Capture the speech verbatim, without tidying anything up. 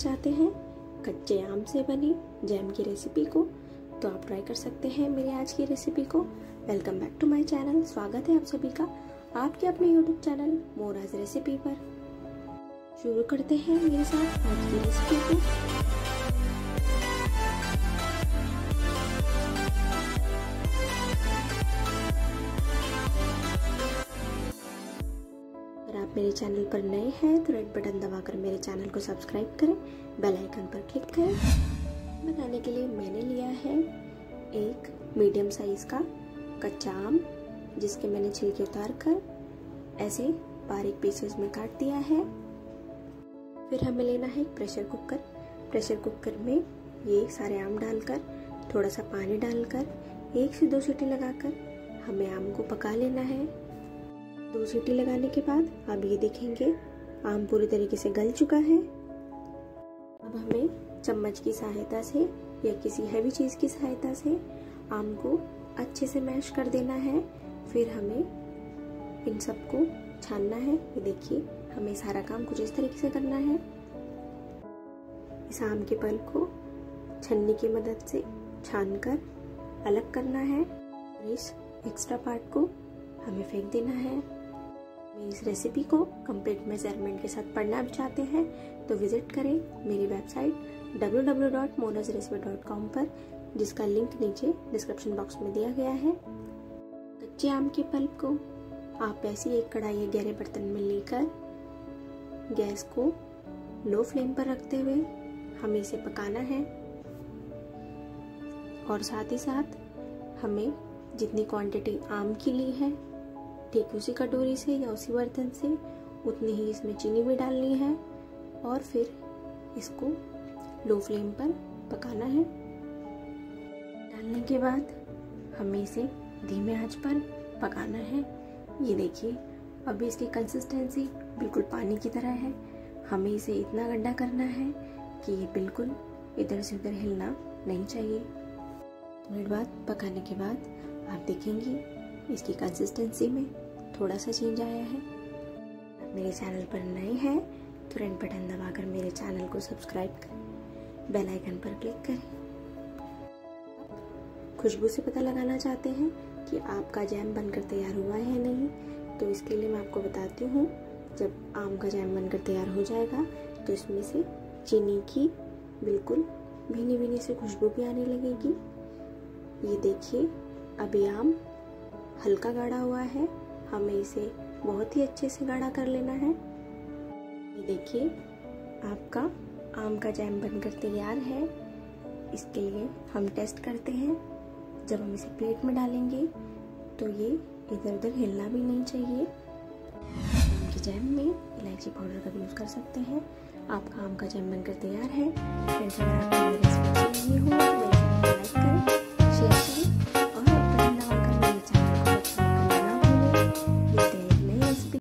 चाहते हैं कच्चे आम से बनी जैम की रेसिपी को, तो आप ट्राई कर सकते हैं मेरी आज की रेसिपी को। Welcome back to my channel. स्वागत है आप सभी का आपके अपने यूट्यूब चैनल मोनाज रेसिपी पर। शुरू करते हैं मेरे साथ आज की रेसिपी को। अगर आप मेरे चैनल पर नए हैं तो रेड बटन दबाकर मेरे चैनल को सब्सक्राइब करें, बेल आइकन पर क्लिक करें। बनाने के लिए मैंने लिया है एक मीडियम साइज का कच्चा आम, जिसके मैंने छिलके उतार कर ऐसे बारीक पीसेस में काट दिया है। फिर हमें लेना है एक प्रेशर कुकर। प्रेशर कुकर में ये सारे आम डालकर, थोड़ा सा पानी डालकर एक से दो सीटी लगाकर हमें आम को पका लेना है। दो सीटी लगाने के बाद आप ये देखेंगे आम पूरी तरीके से गल चुका है। अब हमें चम्मच की सहायता से या किसी हैवी चीज़ की सहायता से आम को अच्छे से मैश कर देना है। फिर हमें इन सबको छानना है। ये देखिए, हमें सारा काम कुछ इस तरीके से करना है। इस आम के पल्प को छन्नी की मदद से छानकर अलग करना है। इस एक्स्ट्रा पार्ट को हमें फेंक देना है। इस रेसिपी को कंप्लीट मेजरमेंट के साथ पढ़ना भी चाहते हैं तो विजिट करें मेरी website W W W dot Monaz recipe dot com पर, जिसका लिंक नीचे डिस्क्रिप्शन बॉक्स में दिया गया है। कच्चे आम के पल्प को आप ऐसी एक कढ़ाई या गहरे बर्तन में लेकर गैस को लो फ्लेम पर रखते हुए हमें इसे पकाना है। और साथ ही साथ हमें जितनी क्वांटिटी आम की ली है ठीक उसी कटोरी से या उसी बर्तन से उतनी ही इसमें चीनी भी डालनी है। और फिर इसको लो फ्लेम पर पकाना है। डालने के बाद हमें इसे धीमे आंच पर पकाना है। ये देखिए, अभी इसकी कंसिस्टेंसी बिल्कुल पानी की तरह है। हमें इसे इतना गंदा करना है कि ये बिल्कुल इधर से उधर हिलना नहीं चाहिए। मिनट बाद पकाने के बाद आप देखेंगे इसकी कंसिस्टेंसी में थोड़ा सा चेंज आया है। आप मेरे चैनल पर नए हैं तो रेड बटन दबाकर मेरे चैनल को सब्सक्राइब करें, बेल आइकन पर क्लिक करें। खुशबू से पता लगाना चाहते हैं कि आपका जैम बनकर तैयार हुआ है या नहीं, तो इसके लिए मैं आपको बताती हूँ। जब आम का जैम बनकर तैयार हो जाएगा तो इसमें से चीनी की बिल्कुल भीनी भीनी से खुशबू भी आने लगेगी। ये देखिए, अभी आम हल्का गाढ़ा हुआ है। हमें इसे बहुत ही अच्छे से गाढ़ा कर लेना है। ये देखिए, आपका आम का जैम बनकर तैयार है। इसके लिए हम टेस्ट करते हैं। जब हम इसे प्लेट में डालेंगे तो ये इधर उधर हिलना भी नहीं चाहिए। आम के जैम में इलायची पाउडर का भी यूज़ कर सकते हैं। आपका आम का जैम बनकर तैयार है।